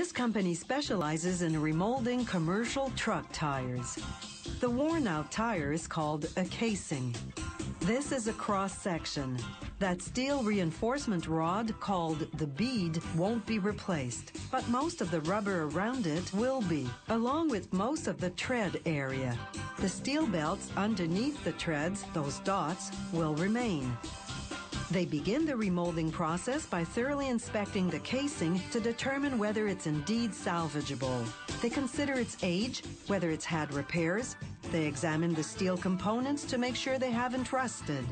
This company specializes in remolding commercial truck tires. The worn-out tire is called a casing. This is a cross-section. That steel reinforcement rod, called the bead, won't be replaced, but most of the rubber around it will be, along with most of the tread area. The steel belts underneath the treads, those dots, will remain. They begin the remolding process by thoroughly inspecting the casing to determine whether it's indeed salvageable. They consider its age, whether it's had repairs. They examine the steel components to make sure they haven't rusted.